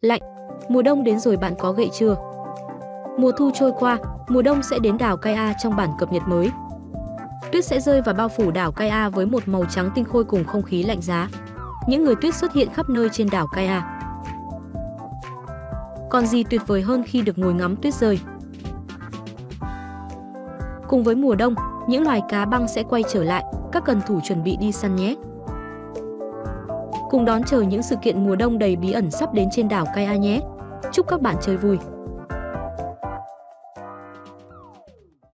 Lạnh, mùa đông đến rồi bạn có gậy chưa? Mùa thu trôi qua, mùa đông sẽ đến đảo Kaia trong bản cập nhật mới. Tuyết sẽ rơi và bao phủ đảo Kaia với một màu trắng tinh khôi cùng không khí lạnh giá. Những người tuyết xuất hiện khắp nơi trên đảo Kaia. Còn gì tuyệt vời hơn khi được ngồi ngắm tuyết rơi. Cùng với mùa đông, những loài cá băng sẽ quay trở lại, các cần thủ chuẩn bị đi săn nhé. Cùng đón chờ những sự kiện mùa đông đầy bí ẩn sắp đến trên đảo Kaia nhé. Chúc các bạn chơi vui!